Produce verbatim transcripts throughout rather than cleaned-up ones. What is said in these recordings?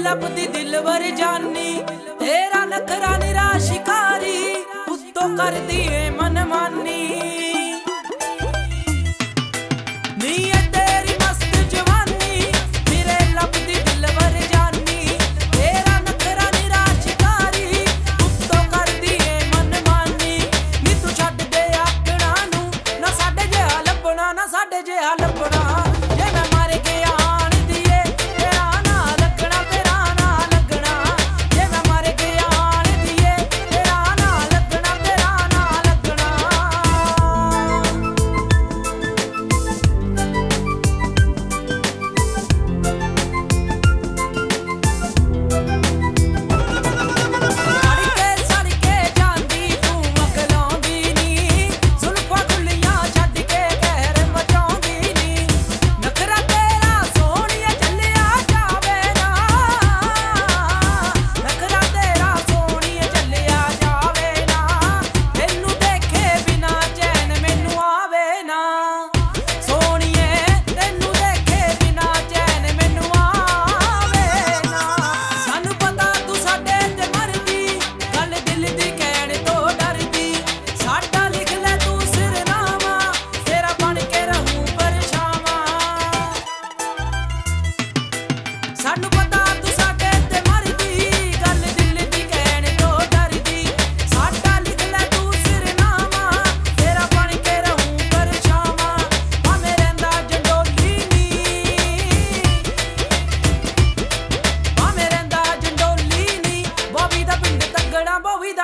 लपदी दिलवर जानी तेरा नखरा निरा शिकारी उत्तो कर दिए मनमानी।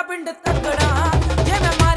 पिंड तगड़ा जे मैं